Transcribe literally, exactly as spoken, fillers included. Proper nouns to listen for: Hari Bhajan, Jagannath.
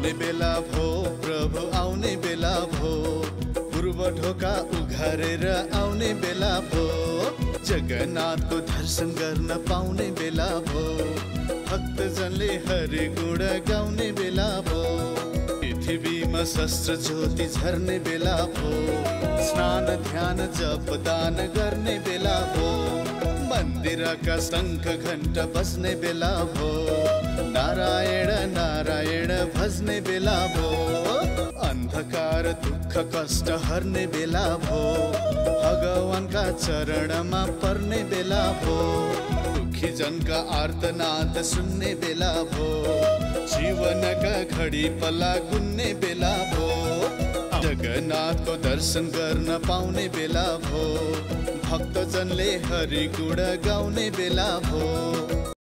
आउने बेला भो प्रभु आउने बेला भो, पूर्व ढोका उघारेर आउने बेला भो, जगन्नाथ को दर्शन गर्न पाउने बेला भो, भक्तजनले हरि गुण गाउने बेला भो, पृथ्वीमा शस्त्र ज्योति झर्ने बेला भो, स्नान ध्यान जप दान गर्ने बेला भो, मंदिर का शंख घण्टा बजने बेला भो, नारायण नारायण भजने बेला भो, अंधकार दुख कष्ट हरने बेला भो, भगवान का चरण में पर्ने बेला भो, दुखी जन का आर्तनाद सुनने बेला भो, जीवन का घड़ी पला गुन्ने बेला भो, जगन्नाथ को दर्शन करना पाउने बेला भो, भक्तजनले हरि गुण गाउने बेला भो।